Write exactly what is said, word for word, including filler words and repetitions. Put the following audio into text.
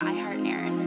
I Heart Naryn.